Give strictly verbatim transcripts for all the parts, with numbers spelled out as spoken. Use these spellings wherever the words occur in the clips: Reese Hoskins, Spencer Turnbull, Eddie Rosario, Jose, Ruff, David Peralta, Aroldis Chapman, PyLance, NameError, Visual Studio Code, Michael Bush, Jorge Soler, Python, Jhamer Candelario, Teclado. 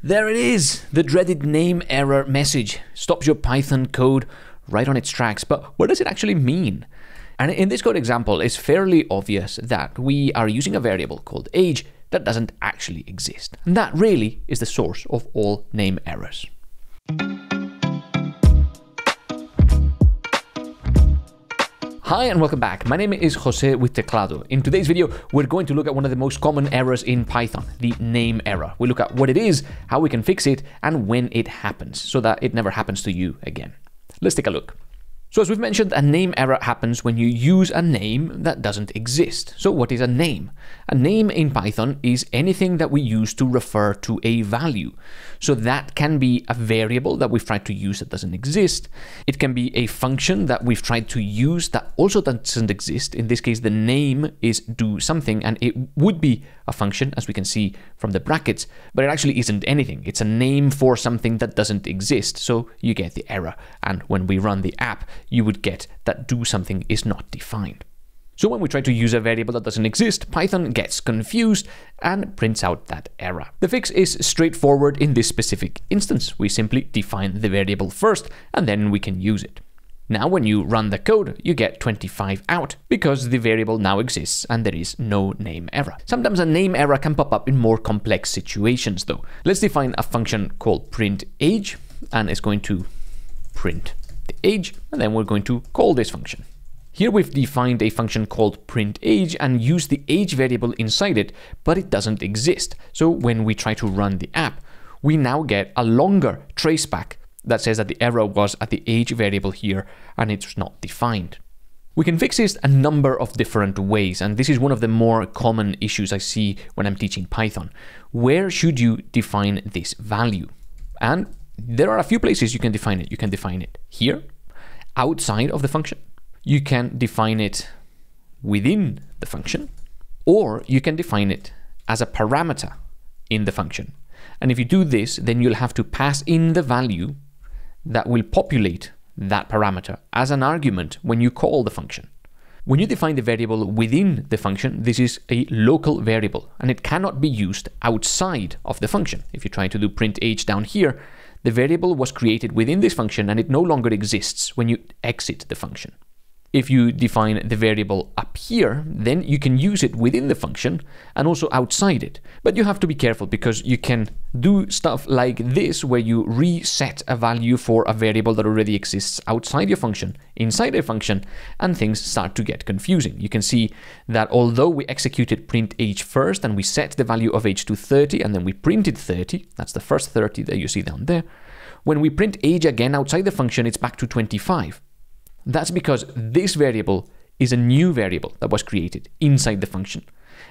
There it is, the dreaded name error message. Stops your Python code right on its tracks. But what does it actually mean? And in this code example, it's fairly obvious that we are using a variable called age that doesn't actually exist. And that really is the source of all name errors. Hi and welcome back. My name is Jose with Teclado. In today's video, we're going to look at one of the most common errors in Python, the name error. We look at what it is, how we can fix it, and when it happens, so that it never happens to you again. Let's take a look. So as we've mentioned, a name error happens when you use a name that doesn't exist. So what is a name? A name in Python is anything that we use to refer to a value. So that can be a variable that we've tried to use that doesn't exist. It can be a function that we've tried to use that also doesn't exist. In this case, the name is do something, and it would be a function, as we can see from the brackets, but it actually isn't anything. It's a name for something that doesn't exist. So you get the error. And when we run the app, you would get that do something is not defined. So when we try to use a variable that doesn't exist, Python gets confused and prints out that error. The fix is straightforward in this specific instance. We simply define the variable first, and then we can use it. Now when you run the code, you get twenty-five out because the variable now exists and there is no name error. Sometimes a name error can pop up in more complex situations though. Let's define a function called print age, and it's going to print the age, and then we're going to call this function. Here we've defined a function called print age and used the age variable inside it, but it doesn't exist. So when we try to run the app, we now get a longer traceback that says that the error was at the age variable here and it's not defined. We can fix this a number of different ways, and this is one of the more common issues I see when I'm teaching Python. Where should you define this value? And there are a few places you can define it. You can define it here, outside of the function. You can define it within the function, or you can define it as a parameter in the function. And if you do this, then you'll have to pass in the value that will populate that parameter as an argument when you call the function. When you define the variable within the function, this is a local variable and it cannot be used outside of the function. If you try to do print age down here, the variable was created within this function and it no longer exists when you exit the function. If you define the variable up here, then you can use it within the function and also outside it. But you have to be careful because you can do stuff like this where you reset a value for a variable that already exists outside your function, inside a function, and things start to get confusing. You can see that although we executed print age first and we set the value of age to thirty and then we printed thirty, that's the first thirty that you see down there, when we print age again outside the function, it's back to twenty-five. That's because this variable is a new variable that was created inside the function.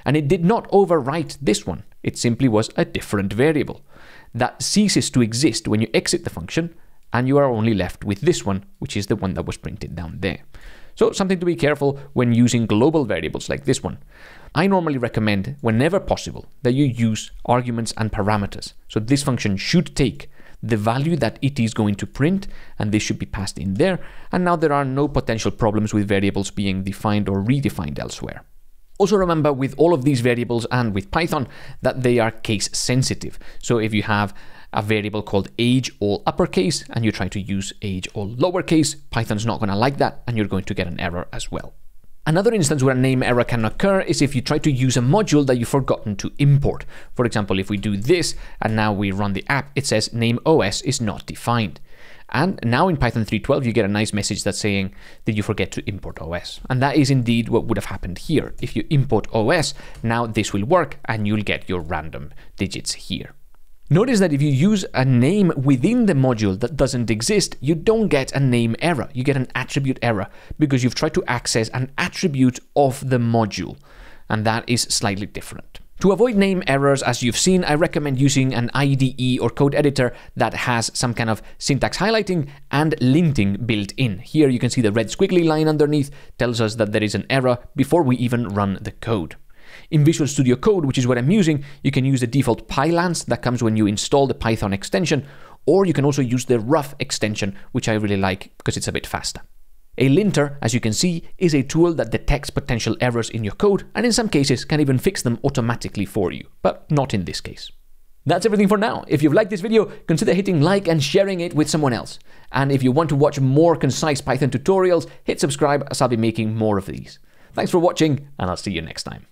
And it did not overwrite this one. It simply was a different variable that ceases to exist when you exit the function, and you are only left with this one, which is the one that was printed down there. So something to be careful when using global variables like this one. I normally recommend, whenever possible, that you use arguments and parameters. So this function should take the value that it is going to print, and this should be passed in there. And now there are no potential problems with variables being defined or redefined elsewhere. Also remember with all of these variables and with Python that they are case sensitive. So if you have a variable called age all uppercase and you try to use age all lowercase, Python's not going to like that and you're going to get an error as well. Another instance where a name error can occur is if you try to use a module that you've forgotten to import. For example, if we do this and now we run the app, it says name O S is not defined. And now in Python three twelve, you get a nice message that's saying, did you forget to import O S? And that is indeed what would have happened here. If you import O S, now this will work and you'll get your random digits here. Notice that if you use a name within the module that doesn't exist, you don't get a name error. You get an attribute error because you've tried to access an attribute of the module, and that is slightly different. To avoid name errors, as you've seen, I recommend using an I D E or code editor that has some kind of syntax highlighting and linting built in. Here you can see the red squiggly line underneath tells us that there is an error before we even run the code. In Visual Studio Code, which is what I'm using, you can use the default PyLance that comes when you install the Python extension, or you can also use the Ruff extension, which I really like because it's a bit faster. A linter, as you can see, is a tool that detects potential errors in your code and in some cases can even fix them automatically for you, but not in this case. That's everything for now. If you've liked this video, consider hitting like and sharing it with someone else. And if you want to watch more concise Python tutorials, hit subscribe as I'll be making more of these. Thanks for watching, and I'll see you next time.